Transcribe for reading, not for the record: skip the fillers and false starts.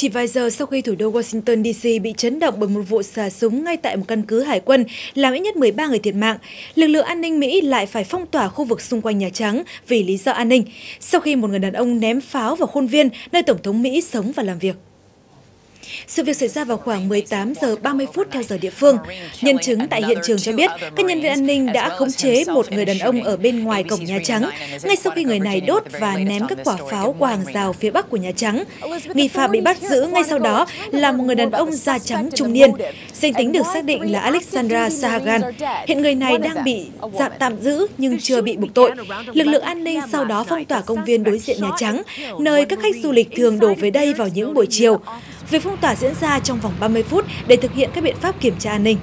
Chỉ vài giờ sau khi thủ đô Washington D.C. bị chấn động bởi một vụ xả súng ngay tại một căn cứ hải quân làm ít nhất 13 người thiệt mạng, lực lượng an ninh Mỹ lại phải phong tỏa khu vực xung quanh Nhà Trắng vì lý do an ninh, sau khi một người đàn ông ném pháo vào khuôn viên nơi Tổng thống Mỹ sống và làm việc. Sự việc xảy ra vào khoảng 18 giờ 30 phút theo giờ địa phương. Nhân chứng tại hiện trường cho biết các nhân viên an ninh đã khống chế một người đàn ông ở bên ngoài cổng Nhà Trắng, ngay sau khi người này đốt và ném các quả pháo qua hàng rào phía bắc của Nhà Trắng. Nghi phạm bị bắt giữ ngay sau đó là một người đàn ông da trắng trung niên. Danh tính được xác định là Alexandra Sahagan. Hiện người này đang bị tạm giữ nhưng chưa bị buộc tội. Lực lượng an ninh sau đó phong tỏa công viên đối diện Nhà Trắng, nơi các khách du lịch thường đổ về đây vào những buổi chiều. Việc phong tỏa diễn ra trong vòng 30 phút để thực hiện các biện pháp kiểm tra an ninh.